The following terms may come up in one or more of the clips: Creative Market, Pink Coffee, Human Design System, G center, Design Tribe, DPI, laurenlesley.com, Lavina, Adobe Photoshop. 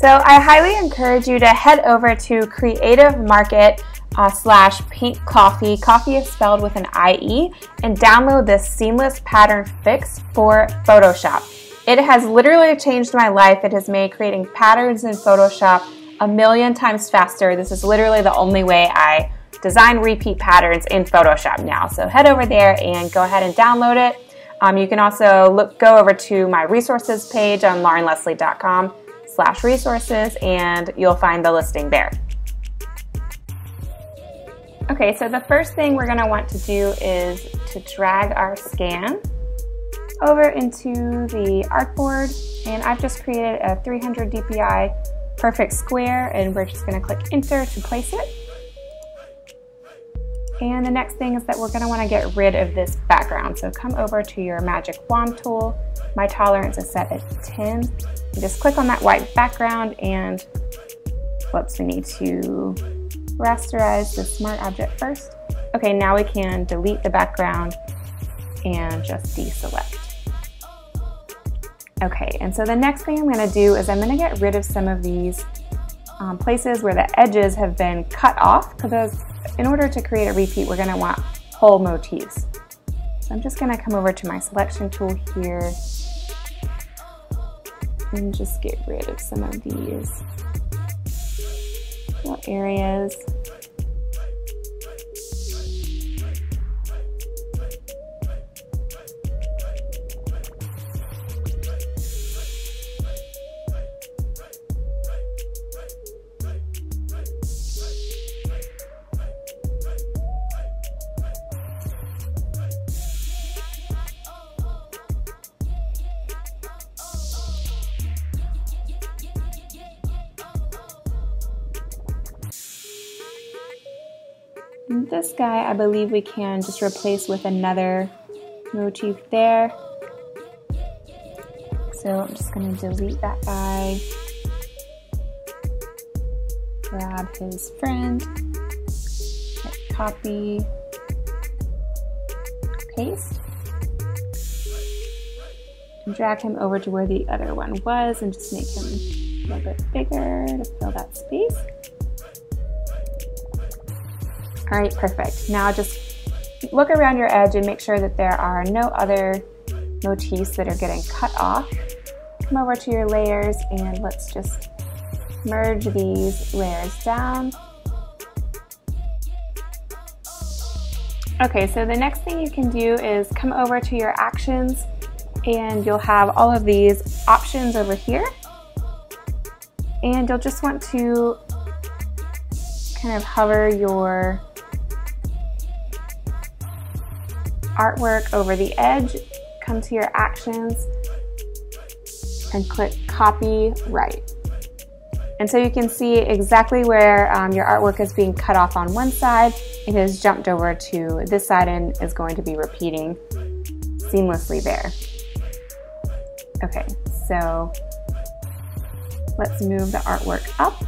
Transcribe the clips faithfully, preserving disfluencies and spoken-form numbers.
So I highly encourage you to head over to Creative Market uh, slash Pink Coffee, coffee is spelled with an I E, and download this seamless pattern fix for Photoshop. It has literally changed my life. It has made creating patterns in Photoshop a million times faster. This is literally the only way I design repeat patterns in Photoshop now. So head over there and go ahead and download it. Um, you can also look, go over to my resources page on lauren lesley dot com slash resources and you'll find the listing there. Okay, so the first thing we're gonna want to do is to drag our scan over into the artboard, and I've just created a three hundred D P I perfect square, and we're just gonna click enter to place it. And the next thing is that we're gonna wanna get rid of this background. So come over to your magic wand tool. My tolerance is set at ten. You just click on that white background and, whoops, we need to rasterize the smart object first. Okay, now we can delete the background and just deselect. Okay, and so the next thing I'm gonna do is I'm gonna get rid of some of these um, places where the edges have been cut off, because in order to create a repeat, we're gonna want whole motifs. So I'm just gonna come over to my selection tool here and just get rid of some of these little areas. This guy, I believe we can just replace with another motif there. So I'm just gonna delete that guy, grab his friend, hit copy, paste, and drag him over to where the other one was and just make him a little bit bigger to fill that space. All right, perfect. Now just look around your edge and make sure that there are no other motifs that are getting cut off. Come over to your layers and let's just merge these layers down. Okay, so the next thing you can do is come over to your actions and you'll have all of these options over here. And you'll just want to kind of hover your artwork over the edge, come to your actions and click copy right. And so you can see exactly where um, your artwork is being cut off on one side. It has jumped over to this side and is going to be repeating seamlessly there. Okay, so let's move the artwork up.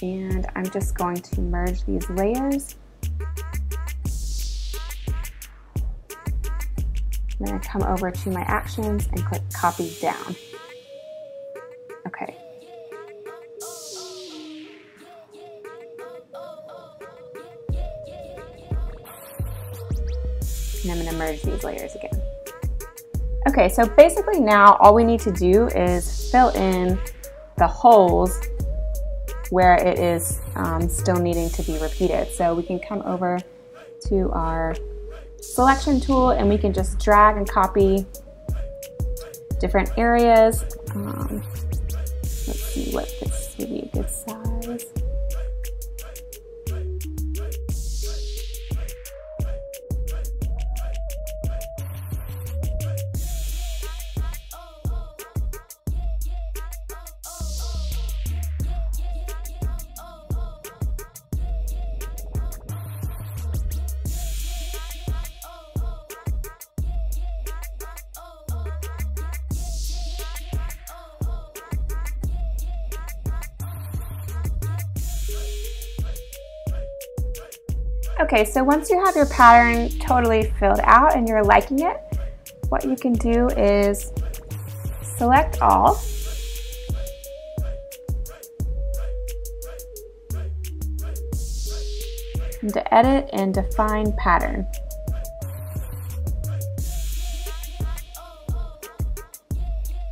And I'm just going to merge these layers. I'm going to come over to my actions and click copy down. Okay. And I'm going to merge these layers again. Okay, so basically now all we need to do is fill in the holes where it is um, still needing to be repeated. So we can come over to our selection tool and we can just drag and copy different areas. Um, let's see what this would be a good size. Okay, so once you have your pattern totally filled out and you're liking it, what you can do is select all. And to edit and define pattern.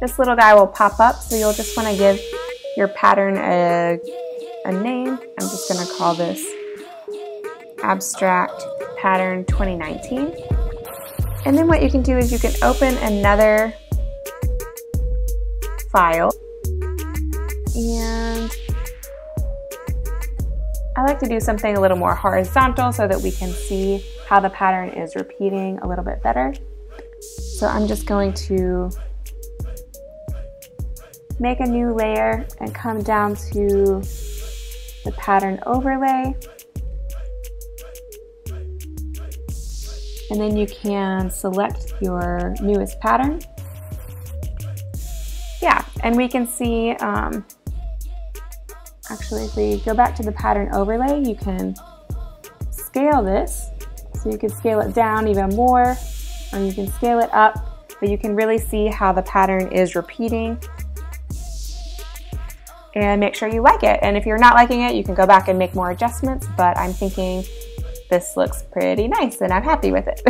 This little guy will pop up, so you'll just want to give your pattern a, a name. I'm just going to call this Abstract Pattern twenty nineteen. And then what you can do is you can open another file. And I like to do something a little more horizontal so that we can see how the pattern is repeating a little bit better. So I'm just going to make a new layer and come down to the pattern overlay. And then you can select your newest pattern. Yeah, and we can see, um, actually if we go back to the pattern overlay, you can scale this. So you can scale it down even more, or you can scale it up, but you can really see how the pattern is repeating. And make sure you like it. And if you're not liking it, you can go back and make more adjustments, but I'm thinking this looks pretty nice and I'm happy with it.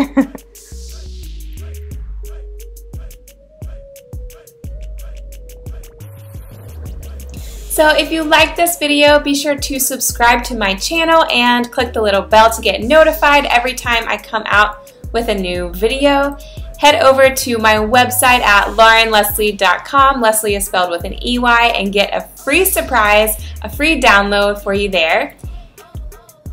So if you like this video, be sure to subscribe to my channel and click the little bell to get notified every time I come out with a new video. Head over to my website at lauren lesley dot com, Leslie is spelled with an E Y, and get a free surprise, a free download for you there.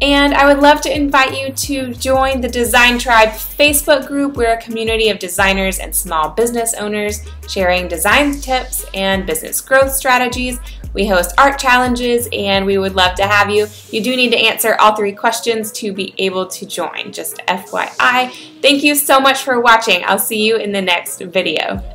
And I would love to invite you to join the Design Tribe Facebook group. We're a community of designers and small business owners sharing design tips and business growth strategies. We host art challenges and we would love to have you. You do need to answer all three questions to be able to join, just F Y I. Thank you so much for watching. I'll see you in the next video.